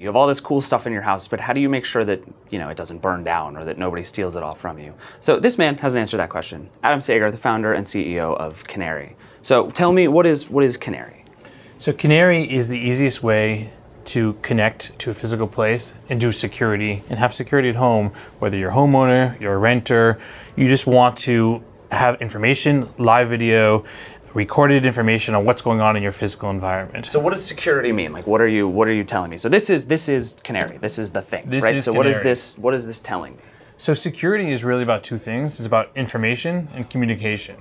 You have all this cool stuff in your house, but how do you make sure that, you know, it doesn't burn down or that nobody steals it all from you? So this man has an answer to that question. Adam Sager, the founder and CEO of Canary. So tell me, what is Canary? So Canary is the easiest way to connect to a physical place and do security and have security at home, whether you're a homeowner, you're a renter, you just want to have information, live video, recorded information on what's going on in your physical environment. So what does security mean? Like what are you telling me? So this is Canary. This is the thing, right? So what is this telling me? So security is really about two things. It's about information and communication.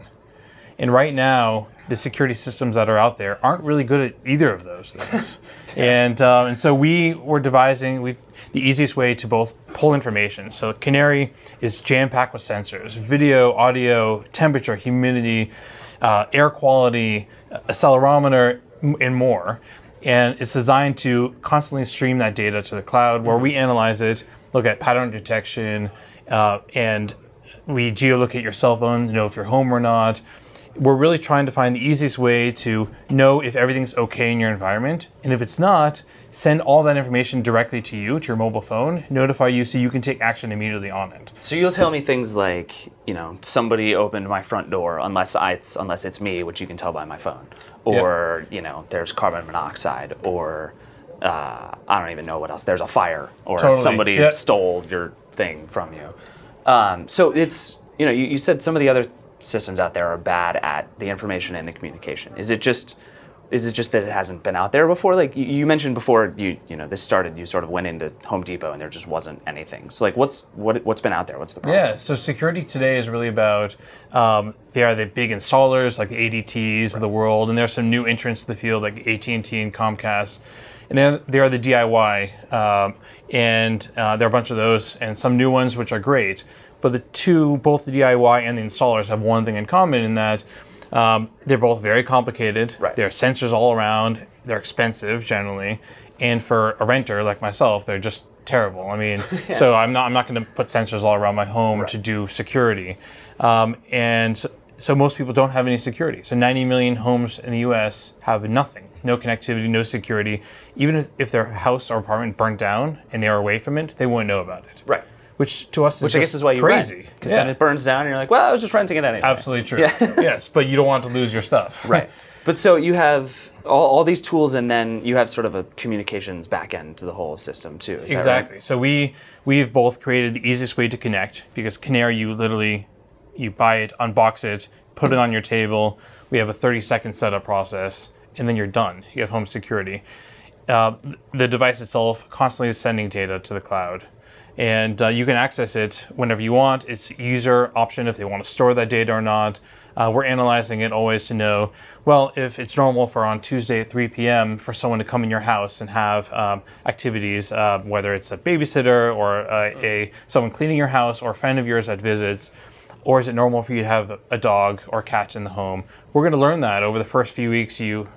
And right now, the security systems that are out there aren't really good at either of those things. And so we were devising the easiest way to both pull information. So Canary is jam-packed with sensors, video, audio, temperature, humidity, air quality, accelerometer, and more. And it's designed to constantly stream that data to the cloud where we analyze it, look at pattern detection, and we geolocate your cell phone to know if you're home or not. We're really trying to find the easiest way to know if everything's okay in your environment. And if it's not, send all that information directly to you, to your mobile phone, notify you so you can take action immediately on it. So you'll tell me things like, you know, somebody opened my front door unless it's me, which you can tell by my phone. Or, yep, you know, there's carbon monoxide, or I don't even know what else. There's a fire, or totally, somebody, yep, stole your thing from you. So it's, you know, you said some of the other systems out there are bad at the information and the communication. Is it just that it hasn't been out there before? Like you mentioned before, you know, this started, you sort of went into Home Depot and there just wasn't anything. So like what's been out there? What's the problem? Yeah, so security today is really about, they are the big installers like the ADTs, right, of the world, and there's some new entrants to the field like AT&T and Comcast. And then there are the DIY, and there are a bunch of those and some new ones which are great. But both the DIY and the installers have one thing in common in that they're both very complicated. Right. There are sensors all around. They're expensive generally, and for a renter like myself, they're just terrible. I mean, yeah, so I'm not going to put sensors all around my home, right, to do security, and so most people don't have any security. So 90 million homes in the U.S. have nothing, no connectivity, no security. Even if their house or apartment burnt down and they are away from it, they wouldn't know about it. Right. Which to us is I guess is why you crazy, because yeah, then it burns down and you're like, well, I was just renting it anyway. Absolutely true. Yeah. Yes, but you don't want to lose your stuff. Right. But so you have all these tools, and then you have sort of a communications back end to the whole system too. Is exactly that right? So we've both created the easiest way to connect, because Canary, you literally, you buy it, unbox it, put it on your table. We have a 30-second setup process, and then you're done. You have home security. The device itself constantly is sending data to the cloud. And you can access it whenever you want. It's user option if they want to store that data or not. We're analyzing it always to know, well, if it's normal for on Tuesday at 3 p.m. for someone to come in your house and have activities, whether it's a babysitter or someone cleaning your house or a friend of yours that visits, or is it normal for you to have a dog or cat in the home? We're going to learn that over the first few weeks you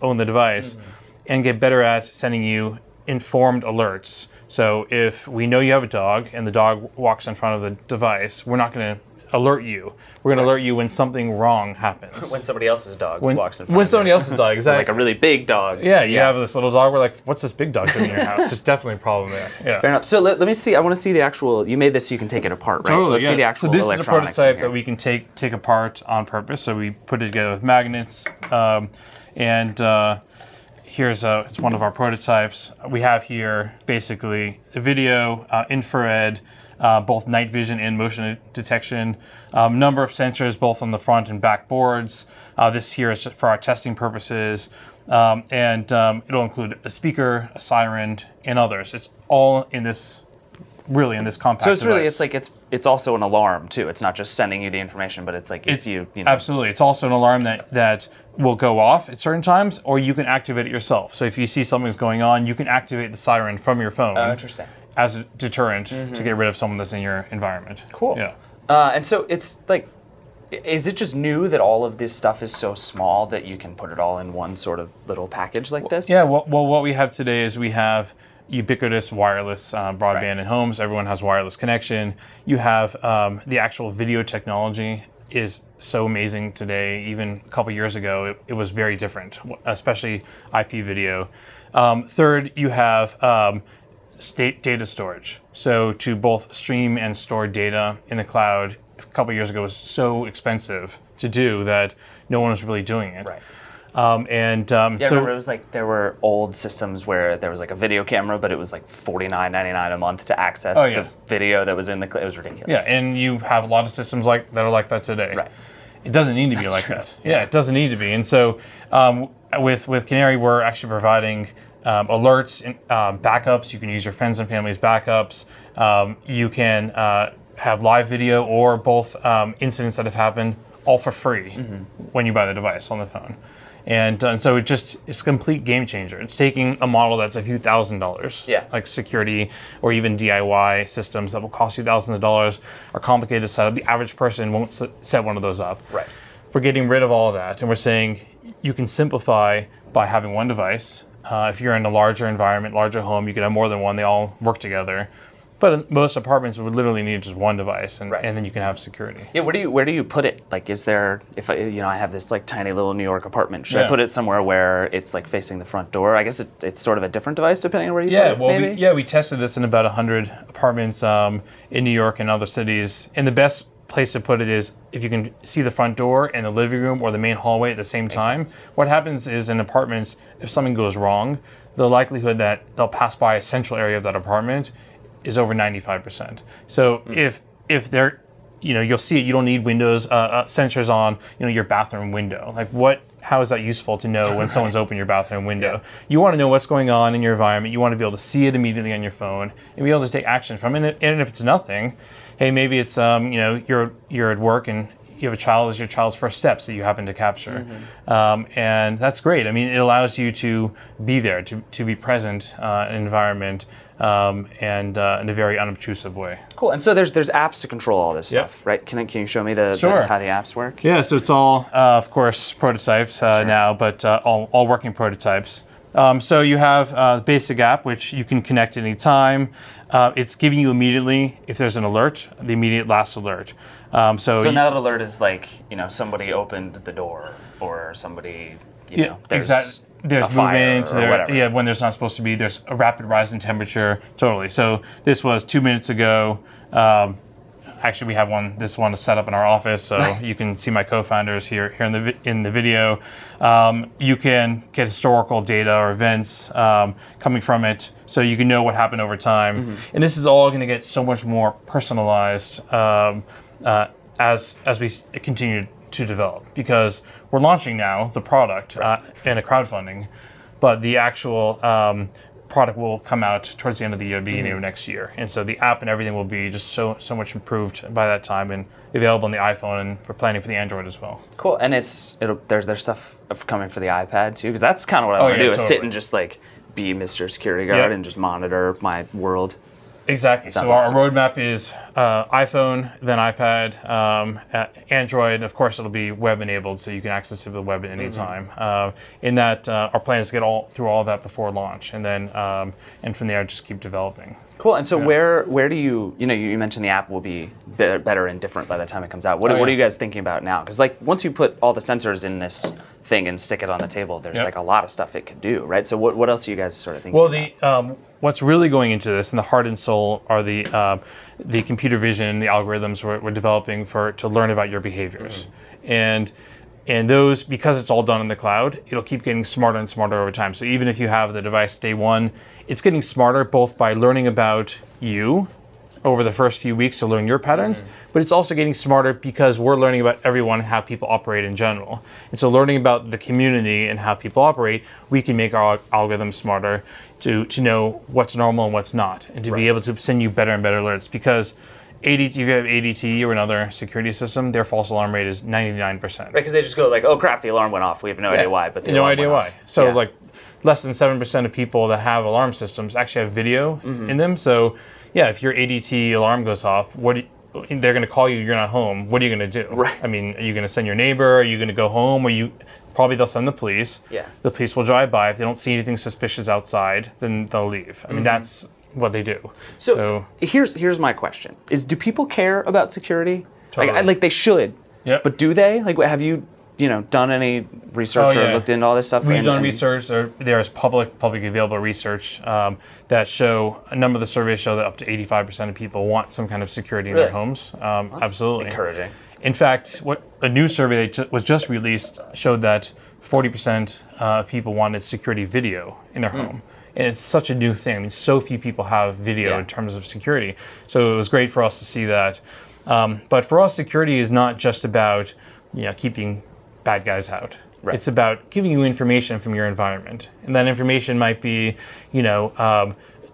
own the device, and get better at sending you informed alerts. So if we know you have a dog and the dog walks in front of the device, we're not going to alert you. We're going to alert you when something wrong happens. When somebody else's dog walks in front of you. When somebody else's dog, exactly. Like a really big dog. Yeah, you have this little dog. We're like, what's this big dog doing in your house? There's definitely a problem there. Yeah. Fair enough. So let me see. I want to see the actual, you made this so you can take it apart, right? Totally, so let's see the actual electronics. So this is a prototype that we can take apart on purpose. So we put it together with magnets, it's one of our prototypes. We have here basically a video, infrared, both night vision and motion detection, number of sensors both on the front and back boards. This here is for our testing purposes, it'll include a speaker, a siren, and others. It's all in this, really, in this compact. So it's device. Really, it's like it's also an alarm too. It's not just sending you the information, but it's like if you know. Absolutely, it's also an alarm that will go off at certain times, or you can activate it yourself. So if you see something's going on, you can activate the siren from your phone. Oh, interesting. As a deterrent to get rid of someone that's in your environment. Cool. Yeah. And so it's like, is it just new that all of this stuff is so small that you can put it all in one sort of little package like this? Yeah. Well, what we have today is we have ubiquitous wireless broadband in homes. Everyone has wireless connection. You have the actual video technology is so amazing today. Even a couple years ago, it was very different, especially IP video. Third, you have state data storage. So to both stream and store data in the cloud a couple years ago was so expensive to do that no one was really doing it. Right. Yeah, so I remember it was like there were old systems where there was like a video camera, but it was like $49.99 a month to access the video that was in the cloud. It was ridiculous. Yeah, and you have a lot of systems like that are like that today. Right. It doesn't need to be like that. Yeah, it doesn't need to be. And so with Canary, we're actually providing alerts and backups. You can use your friends and family's backups. You can have live video or both incidents that have happened, all for free when you buy the device on the phone. And so it's a complete game changer. It's taking a model that's a few $1000s, like security or even DIY systems that will cost you thousands of dollars, are complicated to set up. The average person won't set one of those up. Right. We're getting rid of all of that, and we're saying you can simplify by having one device. If you're in a larger environment, larger home, you can have more than one. They all work together. But most apartments would literally need just one device, and then you can have security. Yeah, where do you put it? Like, is there, if I have this like tiny little New York apartment, should I put it somewhere where it's like facing the front door? I guess it's sort of a different device depending on where you put it. Well, maybe? We tested this in about 100 apartments in New York and other cities, and the best place to put it is if you can see the front door and the living room or the main hallway at the same time. Makes sense. What happens is in apartments, if something goes wrong, the likelihood that they'll pass by a central area of that apartment is over 95%. So if they're, you'll see it. You don't need windows sensors on, your bathroom window. Like how is that useful to know when someone's opened your bathroom window? Yeah. You want to know what's going on in your environment. You want to be able to see it immediately on your phone and be able to take action from it. And if it's nothing, hey, maybe it's you're at work and you have a child. It's your child's first steps that you happen to capture, and that's great. I mean, it allows you to be there, to be present in an environment. And in a very unobtrusive way. Cool. And so there's apps to control all this stuff, right? Can you show me how the apps work? Yeah. So it's all, of course, prototypes now, but all working prototypes. So you have the basic app, which you can connect at any time. It's giving you immediately, if there's an alert, the immediate last alert. So now that alert is like, somebody opened the door or somebody, there's... Exactly. There's movement, when there's not supposed to be, there's a rapid rise in temperature, totally. So this was 2 minutes ago. Actually, we have this one is set up in our office, so you can see my co-founders here in the video. You can get historical data or events coming from it, so you can know what happened over time. And this is all gonna get so much more personalized as we continue to develop, because we're launching now the product in a crowdfunding, but the actual product will come out towards the end of the year, beginning of next year. And so the app and everything will be just so much improved by that time and available on the iPhone, and we're planning for the Android as well. Cool, and there's stuff coming for the iPad too, because that's kind of what I want to do, is sit and just like be Mr. Security Guard and just monitor my world. Exactly. So our roadmap is iPhone, then iPad, Android. Of course, it'll be web enabled, so you can access it with the web at any time. In that, our plan is to get through all that before launch, and then from there just keep developing. Cool. And so where do you you mentioned the app will be better and different by the time it comes out. What are you guys thinking about now? Because like once you put all the sensors in this thing and stick it on the table, there's like a lot of stuff it could do, right? So what else are you guys sort of thinking about? What's really going into this, and the heart and soul, are the computer vision, the algorithms we're developing to learn about your behaviors, and those, because it's all done in the cloud, it'll keep getting smarter and smarter over time. So even if you have the device day one, it's getting smarter both by learning about you over the first few weeks to learn your patterns, but it's also getting smarter because we're learning about everyone and how people operate in general. And so learning about the community and how people operate, we can make our algorithm smarter to know what's normal and what's not, and to be able to send you better and better alerts, because if you have ADT or another security system, their false alarm rate is 99%. Right, because they just go like, oh crap, the alarm went off. We have no idea why, but the alarm went off. So like less than 7% of people that have alarm systems actually have video in them. So yeah, if your ADT alarm goes off, they're going to call you, you're not home. What are you going to do? Right. I mean, are you going to send your neighbor? Are you going to go home? Probably they'll send the police. Yeah. The police will drive by. If they don't see anything suspicious outside, then they'll leave. I mean, that's what they do. So here's my question. Do people care about security? Totally. Like they should. Yep. But do they? Like, have you done any research or looked into all this stuff? We've done research. There's publicly available research that show, a number of the surveys show that up to 85% of people want some kind of security in their homes. Absolutely. Encouraging. In fact, a new survey that was just released showed that 40% of people wanted security video in their home. And it's such a new thing. I mean, so few people have video in terms of security. So it was great for us to see that. But for us, security is not just about keeping bad guys out. Right. It's about giving you information from your environment. And that information might be,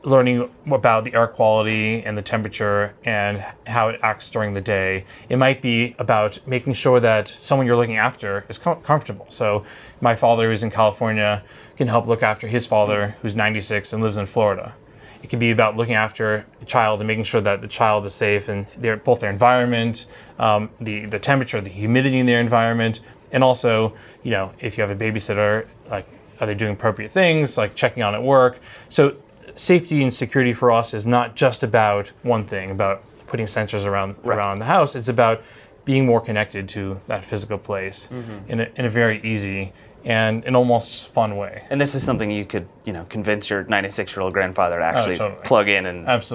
learning about the air quality and the temperature and how it acts during the day. It might be about making sure that someone you're looking after is comfortable. So my father, who's in California, can help look after his father, who's 96 and lives in Florida. It could be about looking after a child and making sure that the child is safe in both their environment, the temperature, the humidity in their environment, and also, if you have a babysitter, like, are they doing appropriate things, like checking on at work? So safety and security for us is not just about one thing, about putting sensors around the house. It's about being more connected to that physical place in a very easy and an almost fun way. And this is something you could, convince your 96-year-old grandfather to actually plug in and let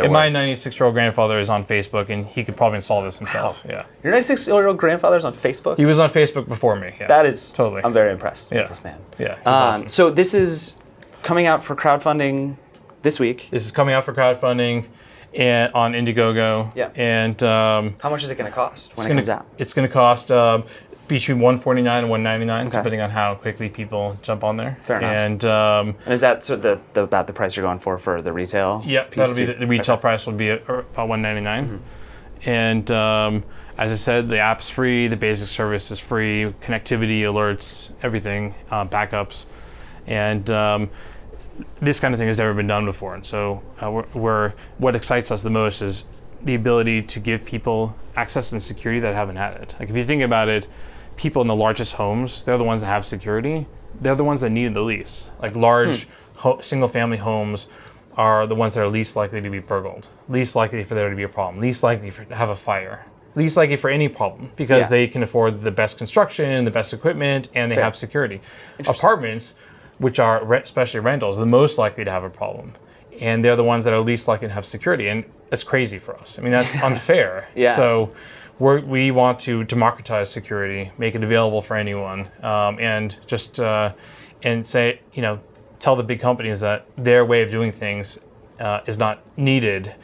it work. My 96-year-old grandfather is on Facebook, and he could probably install this himself. Wow. Yeah. Your 96-year-old grandfather's on Facebook? He was on Facebook before me. Yeah. That is I'm very impressed with this man. Yeah. Awesome. So this is coming out for crowdfunding this week. This is coming out for crowdfunding and on Indiegogo. Yeah. And how much is it going to cost when it comes out? It's going to cost between $149 and $199, depending on how quickly people jump on there. Fair enough. And is that about the price you're going for the retail? Yep, that'll be the retail price. Would be about $199. And as I said, the app's free, the basic service is free, connectivity, alerts, everything, backups, and this kind of thing has never been done before. And so, what excites us the most is the ability to give people access and security that haven't had it. Like, if you think about it, people in the largest homes, they're the ones that have security. They're the ones that need it the least. Like, large single-family homes are the ones that are least likely to be burgled, least likely for there to be a problem, least likely to have a fire, least likely for any problem, because they can afford the best construction, the best equipment, and they have security. Apartments, which are especially rentals, the most likely to have a problem. And they're the ones that are least likely to have security. And that's crazy for us. I mean, that's unfair. So we want to democratize security, make it available for anyone, and just say, tell the big companies that their way of doing things is not needed.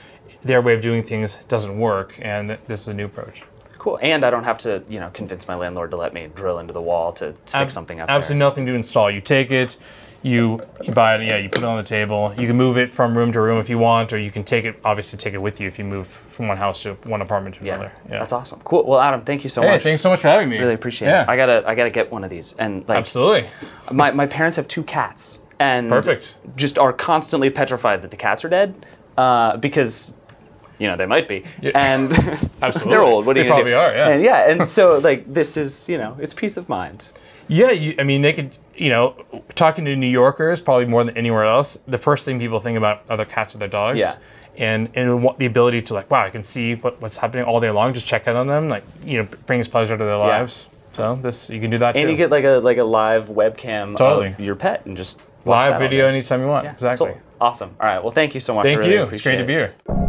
Their way of doing things doesn't work. And this is a new approach. Cool, and I don't have to, convince my landlord to let me drill into the wall to stick something up there. Absolutely nothing to install. You take it, you buy it, you put it on the table. You can move it from room to room if you want, or you can take it with you if you move from one house to one apartment to another. Yeah, that's awesome. Cool. Well, Adam, thank you so much. Hey, thanks so much for having me. Really appreciate it. I gotta get one of these. And absolutely. My parents have two cats, and just are constantly petrified that the cats are dead because. They might be, and they're old. What do you do? They probably are, yeah. And so, this is, it's peace of mind. Yeah, I mean, they could, talking to New Yorkers, probably more than anywhere else, the first thing people think about are their cats or their dogs. Yeah. And the ability to, wow, I can see what's happening all day long, just check in on them, brings pleasure to their lives. So you can do that, too. And you get, like a live webcam of your pet and just watch live video anytime you want. Yeah, exactly. Awesome. All right, well, thank you so much. Thank you. It's great to be here.